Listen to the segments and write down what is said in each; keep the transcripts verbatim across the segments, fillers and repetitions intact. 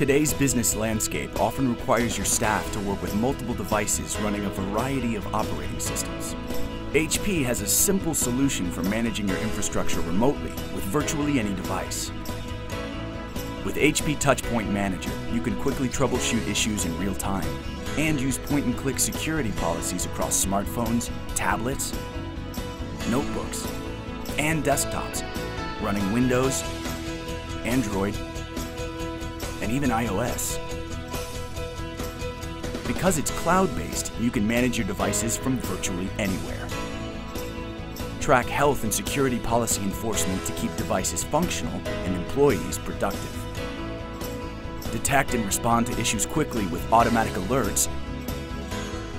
Today's business landscape often requires your staff to work with multiple devices running a variety of operating systems. H P has a simple solution for managing your infrastructure remotely with virtually any device. With H P Touchpoint Manager, you can quickly troubleshoot issues in real time and use point-and-click security policies across smartphones, tablets, notebooks, and desktops, running Windows, Android, and even iOS. Because it's cloud-based, you can manage your devices from virtually anywhere. Track health and security policy enforcement to keep devices functional and employees productive. Detect and respond to issues quickly with automatic alerts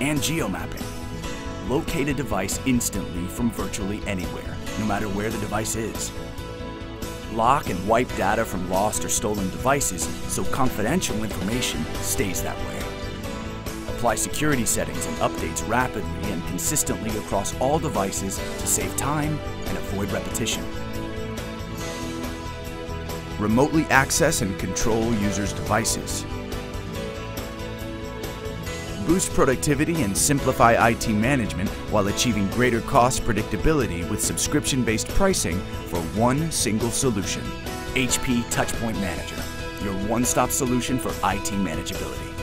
and geomapping. Locate a device instantly from virtually anywhere, no matter where the device is. Lock and wipe data from lost or stolen devices so confidential information stays that way. Apply security settings and updates rapidly and consistently across all devices to save time and avoid repetition. Remotely access and control users' devices. Boost productivity and simplify I T management while achieving greater cost predictability with subscription-based pricing for one single solution. H P Touchpoint Manager, your one-stop solution for I T manageability.